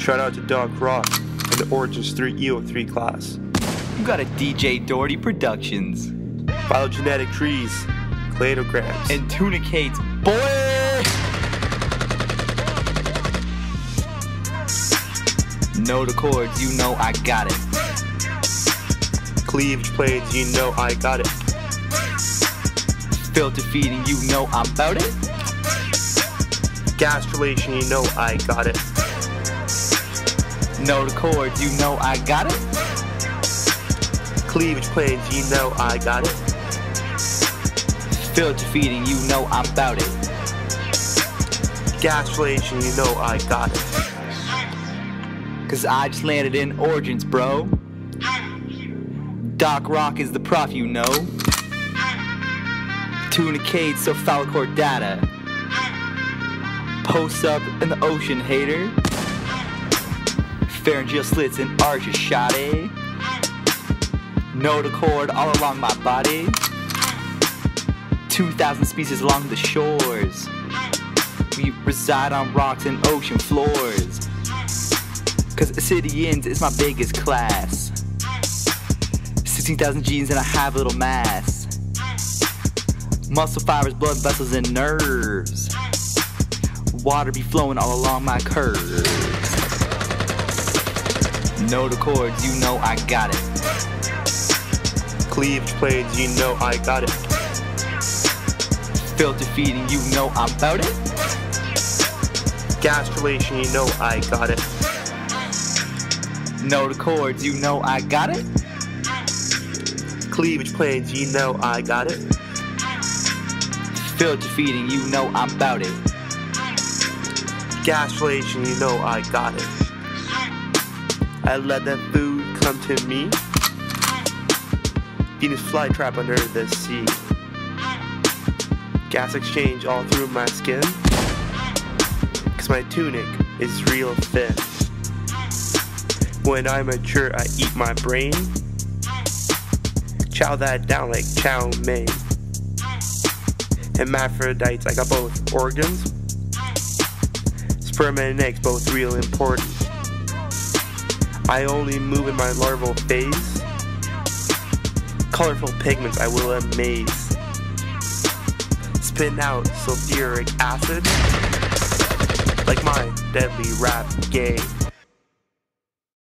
Shout out to Doc Rock and the Origins 3 EO 3 class. You got a DJ Doherty Productions. Phylogenetic trees, cladograms, and Tunicates, boy! Notochord, you know I got it. Cleavage planes, you know I got it. Filter feeding, you know I'm about it. Gastrulation, you know I got it. Notochord, you know I got it. Cleavage planes, you know I got it. Filter feeding, you know I'm about it. Gastrulation, you know I got it. Cause I just landed in Origins, bro. Doc Rock is the prof, you know. Tunicates, Cephalochordata. Post up in the ocean, hater. Pharyngeal slits and arches, shoddy. Notochord all along my body. 2,000 species along the shores. We reside on rocks and ocean floors. Cause Ascidians is my biggest class. 16,000 genes and I have little mass. Muscle fibers, blood vessels, and nerves. Water be flowing all along my curves. Notochords, you know I got it. Cleavage planes, you know I got it. Filter feeding, you know I'm about it. Gastrulation, you know I got it. Notochords, you know I got it. Cleavage planes, you know I got it. Filter feeding, you know I'm about it. Gastrulation, you know I got it. I let that food come to me. Venus flytrap under the sea. Gas exchange all through my skin. Cause my tunic is real thin. When I mature, I eat my brain. Chow that down like chow mein. Hermaphrodites, I got both organs. Sperm and eggs, both real important. I only move in my larval phase. Colorful pigments, I will amaze. Spin out sulfuric acid like my deadly rap game.